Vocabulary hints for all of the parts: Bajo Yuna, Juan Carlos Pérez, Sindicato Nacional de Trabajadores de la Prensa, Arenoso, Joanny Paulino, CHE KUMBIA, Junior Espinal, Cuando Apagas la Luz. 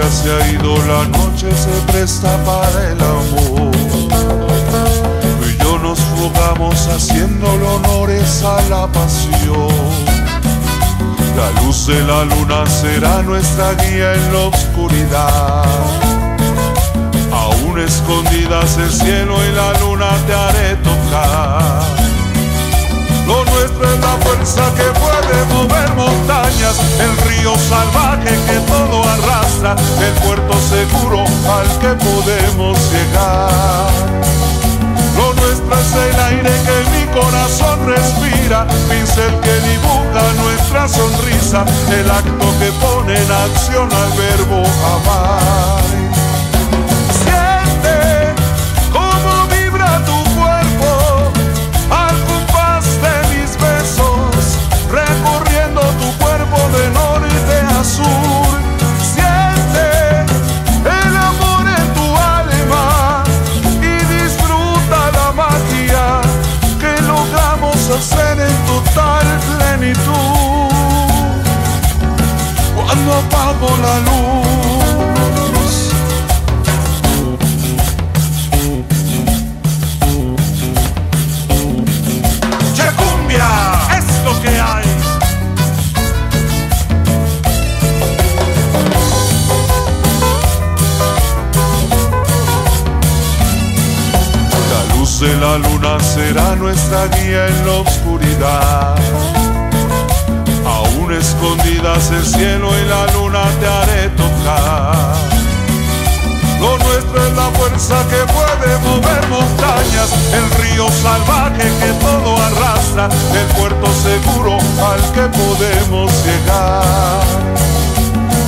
ya se ha ido la noche, se presta para el amor. Tú y yo nos rogamos haciéndole honores a la pasión. La luz de la luna será nuestra guía en la oscuridad. Aún escondidas el cielo y la luna te haré tocar. Lo nuestro es la fuerza que puede mover montañas, el río salvaje que todo arrastra, el puerto seguro al que podemos llegar. Lo nuestro es el aire que mi corazón respira, pincel que dibuja nuestra sonrisa, el acto que pone en acción al verbo amar. Siente cómo vibra tu cuerpo al compás de mis besos, recorriendo tu cuerpo de norte a sur. Siente el amor en tu alma y disfruta la magia que logramos hacer en total plenitud. Cuando apago la luz, ¡Che cumbia! ¡Es lo que hay! La luz de la luna será nuestra guía en la oscuridad. Aún escondidas el cielo y la luna te haré tocar. Lo nuestro es la fuerza que puede mover montañas, el río salvaje que todo arrastra, el puerto seguro al que podemos llegar.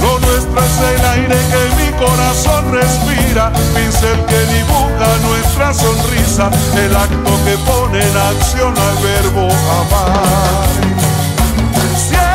Lo nuestro es el aire que mi corazón respira, pincel que dibuja nuestra sonrisa, el acto que pone en acción al verbo amar. Yeah.